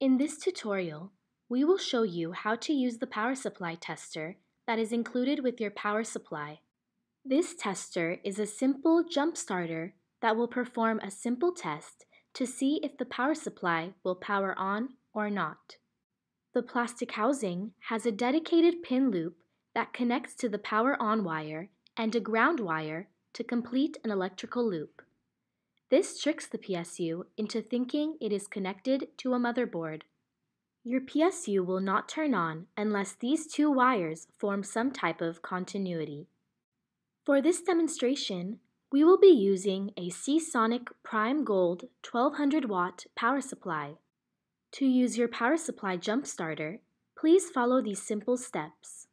In this tutorial, we will show you how to use the power supply tester that is included with your power supply. This tester is a simple jump starter that will perform a simple test to see if the power supply will power on or not. The plastic housing has a dedicated pin loop that connects to the power on wire and a ground wire to complete an electrical loop. This tricks the PSU into thinking it is connected to a motherboard. Your PSU will not turn on unless these two wires form some type of continuity. For this demonstration, we will be using a Seasonic Prime Gold 1200-watt power supply. To use your power supply jump starter, please follow these simple steps.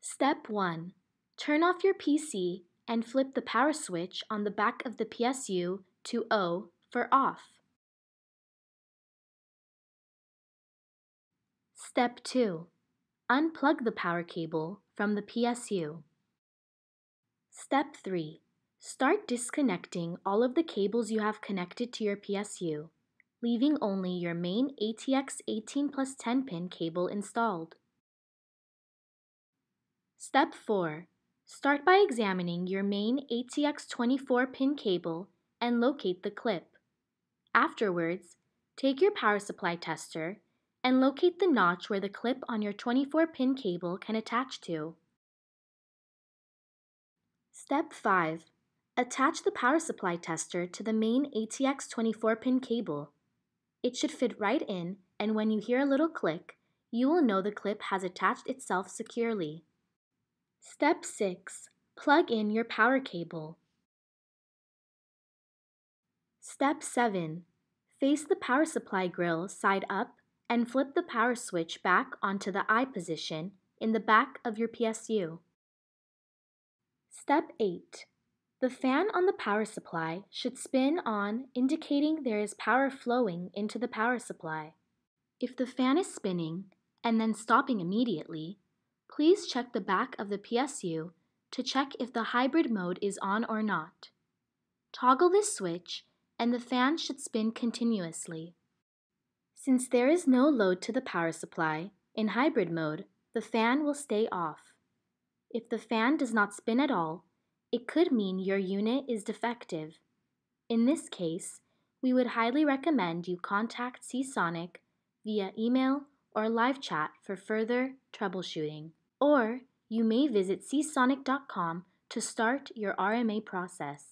Step 1. Turn off your PC and flip the power switch on the back of the PSU to O for off. Step 2. Unplug the power cable from the PSU. Step 3. Start disconnecting all of the cables you have connected to your PSU, leaving only your main ATX 18+10 pin cable installed. Step 4. Start by examining your main ATX 24 pin cable and locate the clip. Afterwards, take your power supply tester and locate the notch where the clip on your 24 pin cable can attach to. Step 5. Attach the power supply tester to the main ATX 24 pin cable. It should fit right in, and when you hear a little click, you will know the clip has attached itself securely. Step 6. Plug in your power cable. Step 7. Face the power supply grill side up and flip the power switch back onto the I position in the back of your PSU. Step 8. The fan on the power supply should spin on, indicating there is power flowing into the power supply. If the fan is spinning and then stopping immediately, please check the back of the PSU to check if the hybrid mode is on or not. Toggle this switch and the fan should spin continuously. Since there is no load to the power supply, in hybrid mode, the fan will stay off. If the fan does not spin at all, it could mean your unit is defective. In this case, we would highly recommend you contact Seasonic via email or live chat for further troubleshooting, or you may visit seasonic.com to start your RMA process.